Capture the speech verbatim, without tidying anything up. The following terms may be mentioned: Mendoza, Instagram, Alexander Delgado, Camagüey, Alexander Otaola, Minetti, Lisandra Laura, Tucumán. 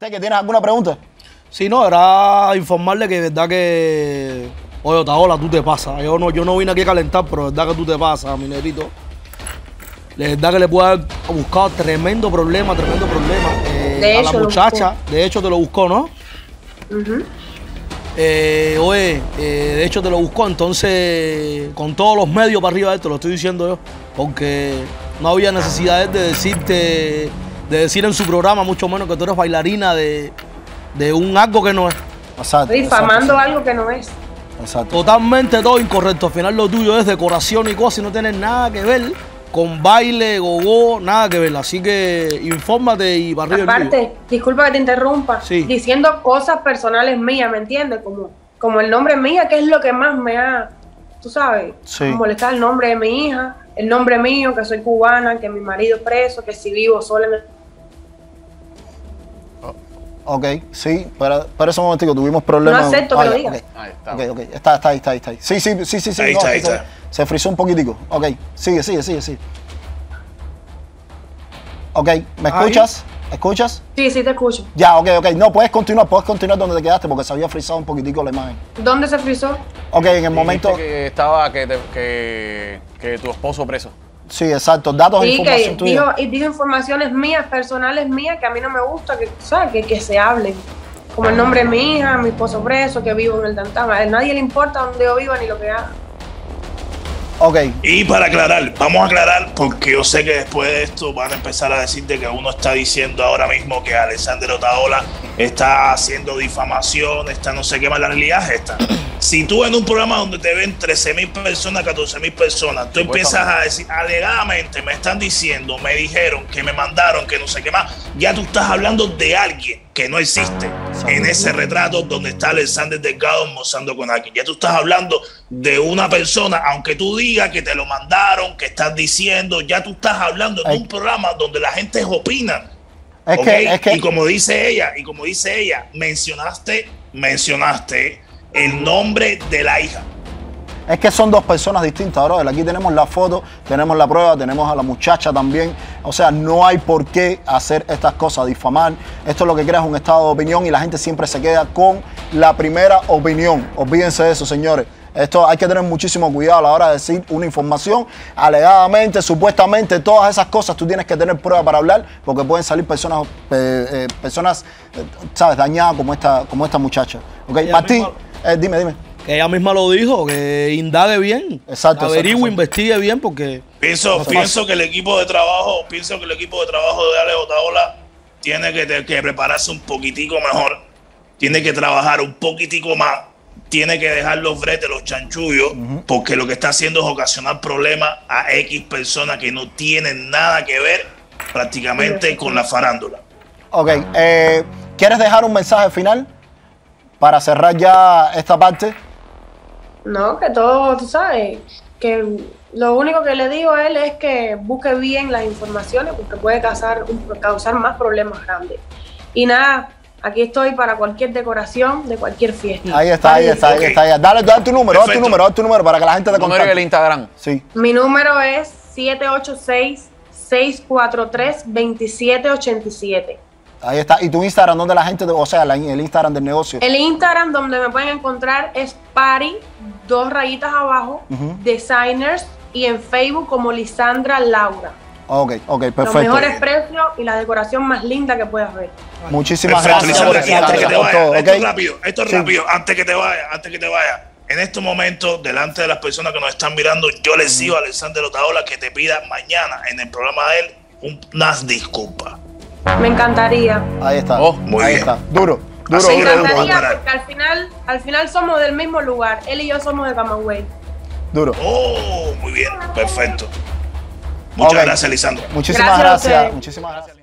¿Que tienes alguna pregunta? Sí, no, era informarle que de verdad que... Oye, Otaola, tú te pasas. Yo no, yo no vine aquí a calentar, pero de verdad que tú te pasas, mi negrito. De verdad que le puede haber buscado tremendo problema, tremendo problema eh, de hecho, a la muchacha. De hecho, te lo buscó, ¿no? Uh-huh. eh, oye, eh, de hecho te lo buscó. Entonces, con todos los medios para arriba de esto, lo estoy diciendo yo. Porque no había necesidad de decirte... de decir en su programa, mucho menos que tú eres bailarina de, de un algo que no es. Exacto. Difamando exacto, algo que no es. Exacto. Totalmente todo incorrecto. Al final lo tuyo es decoración y cosas y no tienes nada que ver con baile, gogo, nada que ver. Así que infórmate y barrio. Aparte, disculpa que te interrumpa, sí. Diciendo cosas personales mías, ¿me entiendes? Como, como el nombre mía, que es lo que más me ha, tú sabes, sí. molestado el nombre de mi hija, el nombre mío, que soy cubana, que mi marido es preso, que si vivo sola en el... Ok, sí, para, para ese momentico tuvimos problemas. No acepto que lo diga. Ahí está. Ok, ok, está, está ahí, está ahí, está ahí. Sí, sí, sí, sí. sí ahí no, está, ahí se, está. Se frizó un poquitico. Ok, sigue, sigue, sigue, sigue. Ok, ¿me escuchas? ¿Me escuchas? Sí, sí, te escucho. Ya, ok, ok. No, puedes continuar, puedes continuar donde te quedaste porque se había frizado un poquitico la imagen. ¿Dónde se frizó? Ok, en el momento... que estaba, que, te, que, que tu esposo preso. Sí, exacto, datos sí, e información que dijo, tuya. Y dijo informaciones mías, personales mías, que a mí no me gusta, que, ¿sabes? Que, que se hablen. Como el nombre de mi hija, mi esposo preso, que vivo en el Dantama. A nadie le importa dónde yo viva ni lo que haga. Ok. Y para aclarar, vamos a aclarar, porque yo sé que después de esto van a empezar a decirte que uno está diciendo ahora mismo que Alexander Otaola está haciendo difamación, está no sé qué más, la realidad es esta. Si tú en un programa donde te ven trece mil personas, catorce mil personas, tú empiezas a decir, alegadamente me están diciendo, me dijeron, que me mandaron, que no sé qué más, ya tú estás hablando de alguien que no existe en ese retrato donde está Alexander Delgado almorzando con alguien. Ya tú estás hablando de una persona, aunque tú digas que te lo mandaron, que estás diciendo, ya tú estás hablando de un programa donde la gente opina. Es okay. que, es que... Y como dice ella, y como dice ella, mencionaste, mencionaste... el nombre de la hija. Es que son dos personas distintas, brother. Aquí tenemos la foto, tenemos la prueba, tenemos a la muchacha también. O sea, no hay por qué hacer estas cosas, difamar. Esto es lo que crea un estado de opinión y la gente siempre se queda con la primera opinión. Olvídense de eso, señores. Esto hay que tener muchísimo cuidado a la hora de decir una información, alegadamente, supuestamente, todas esas cosas tú tienes que tener prueba para hablar porque pueden salir personas, eh, eh, personas, eh, sabes, dañadas como esta, como esta muchacha. ¿Ok? Martín. Eh, dime, dime. Que ella misma lo dijo, que indague bien. Exacto. Averigüe, investigue bien porque... Pienso, no pienso que el equipo de trabajo, pienso que el equipo de trabajo de Alex Otaola tiene que, que prepararse un poquitico mejor, tiene que trabajar un poquitico más, tiene que dejar los bretes, los chanchullos, uh-huh. porque lo que está haciendo es ocasionar problemas a X personas que no tienen nada que ver prácticamente con la farándula. Ok, eh, ¿quieres dejar un mensaje final? Para cerrar ya esta parte. No, que todo, tú sabes, que lo único que le digo a él es que busque bien las informaciones porque puede causar, causar más problemas grandes. Y nada, aquí estoy para cualquier decoración de cualquier fiesta. Ahí está, ahí está, ahí está. Ahí está. Dale, dale tu número, dale tu número, dale tu número para que la gente te contacte. ¿Número del Instagram? Sí. Mi número es siete ocho seis, seis cuatro tres, dos siete ocho siete. Ahí está. ¿Y tu Instagram donde la gente, o sea, el Instagram del negocio? El Instagram donde me pueden encontrar es Party, dos rayitas abajo, uh-huh. Designers, y en Facebook como Lisandra Laura. Ok, ok, perfecto. Los mejores precios y la decoración más linda que puedas ver. Muchísimas perfecto, gracias. Lisandra, antes que te vaya, todo, esto es rápido, esto es sí. rápido, antes que te vaya, antes que te vaya. En estos momentos, delante de las personas que nos están mirando, yo les digo a Alexander Otaola que te pida mañana en el programa de él un, unas disculpas. Me encantaría. Ahí está. Oh, muy ahí bien. Está. Duro, duro. Me encantaría duro. Porque al final, al final somos del mismo lugar. Él y yo somos de Camagüey. Duro. Oh, muy bien. Perfecto. Muchas okay. gracias, Lisandra. Muchísimas gracias. gracias. Muchísimas gracias.